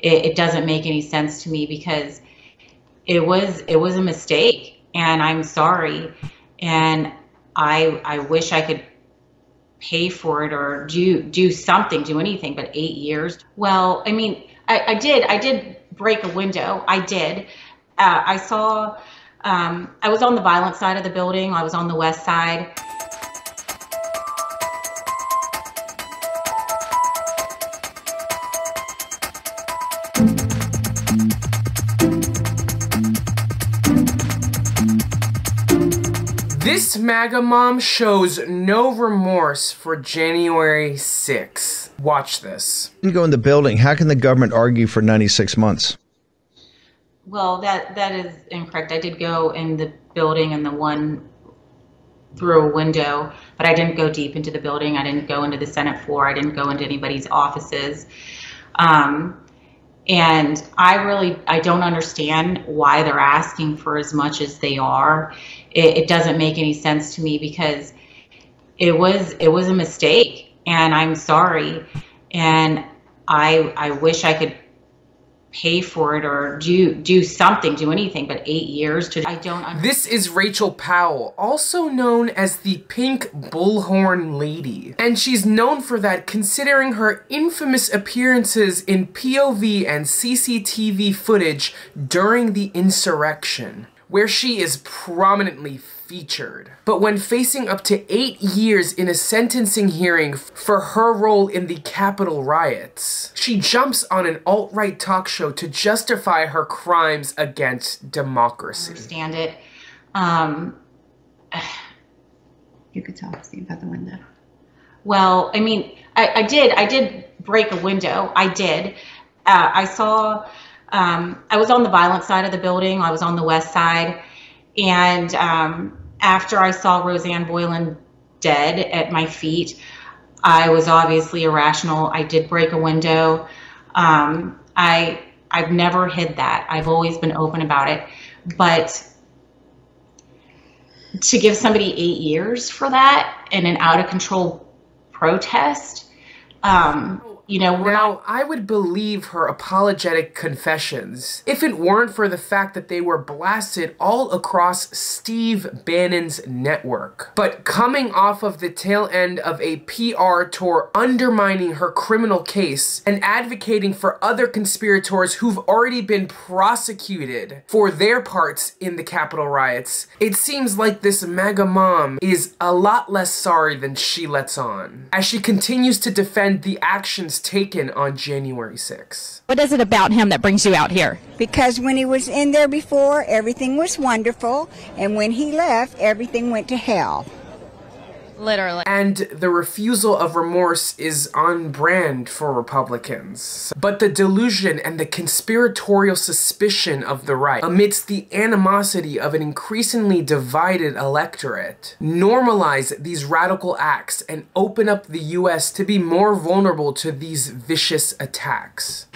it doesn't make any sense to me, because it was a mistake, and I'm sorry, and I wish I could pay for it or do something, do anything. But 8 years, well, I mean, I did break a window. I did. I saw, I was on the violent side of the building. I was on the west side. This MAGA mom shows no remorse for January 6th. Watch this. You go in the building. How can the government argue for 96 months? Well, that is incorrect. I did go in the building and the one through a window, but I didn't go deep into the building. I didn't go into the Senate floor. I didn't go into anybody's offices. And I don't understand why they're asking for as much as they are. It doesn't make any sense to me, because it was a mistake, and I'm sorry, and I wish I could pay for it or do something, do anything. But 8 years to, I don't understand. This is Rachel Powell, also known as the Pink Bullhorn Lady. And she's known for that, considering her infamous appearances in POV and CCTV footage during the insurrection, where she is prominently featured. But when facing up to 8 years in a sentencing hearing for her role in the Capitol riots, she jumps on an alt-right talk show to justify her crimes against democracy. I understand it. You could talk to me about the window. Well, I mean, I did break a window. I did. I saw, I was on the violent side of the building. I was on the west side. And after I saw Roseanne Boylan dead at my feet, I was obviously irrational. I did break a window. I've never hid that. I've always been open about it. But to give somebody 8 years for that and an out-of-control protest, you know, now, I would believe her apologetic confessions if it weren't for the fact that they were blasted all across Steve Bannon's network. But coming off of the tail end of a PR tour undermining her criminal case and advocating for other conspirators who've already been prosecuted for their parts in the Capitol riots, it seems like this MAGA mom is a lot less sorry than she lets on, as she continues to defend the actions taken on January 6th. What is it about him that brings you out here? Because when he was in there before, everything was wonderful, and when he left, everything went to hell. Literally. And the refusal of remorse is on brand for Republicans. But the delusion and the conspiratorial suspicion of the right, amidst the animosity of an increasingly divided electorate, normalize these radical acts and open up the U.S. to be more vulnerable to these vicious attacks.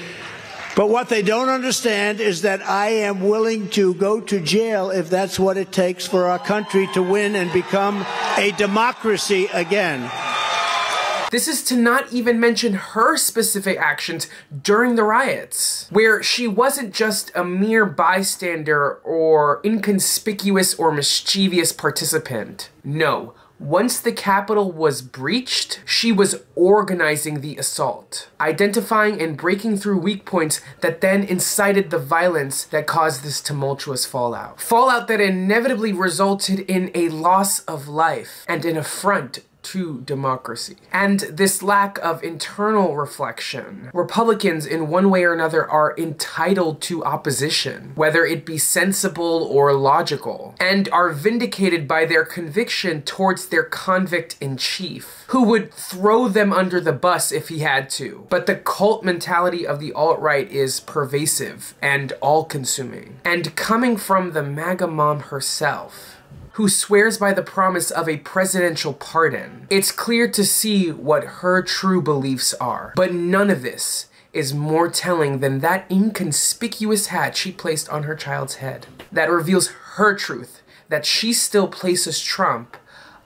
But what they don't understand is that I am willing to go to jail if that's what it takes for our country to win and become a democracy again. This is to not even mention her specific actions during the riots, where she wasn't just a mere bystander or inconspicuous or mischievous participant. No. Once the Capitol was breached, she was organizing the assault, identifying and breaking through weak points that then incited the violence that caused this tumultuous fallout. Fallout that inevitably resulted in a loss of life and an affront to democracy. And this lack of internal reflection. Republicans, in one way or another, are entitled to opposition, whether it be sensible or logical, and are vindicated by their conviction towards their convict-in-chief, who would throw them under the bus if he had to. But the cult mentality of the alt-right is pervasive and all-consuming. And coming from the MAGA mom herself, who swears by the promise of a presidential pardon, it's clear to see what her true beliefs are. But none of this is more telling than that inconspicuous hat she placed on her child's head. That reveals her truth, that she still places Trump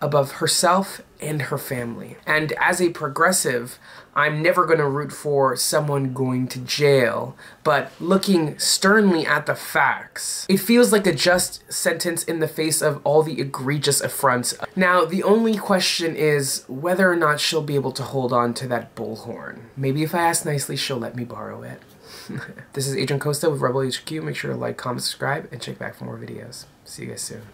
above herself and her family. And as a progressive, I'm never going to root for someone going to jail, but looking sternly at the facts, it feels like a just sentence in the face of all the egregious affronts. Now, the only question is whether or not she'll be able to hold on to that bullhorn. Maybe if I ask nicely, she'll let me borrow it. This is Adrian Costa with Rebel HQ. Make sure to like, comment, subscribe, and check back for more videos. See you guys soon.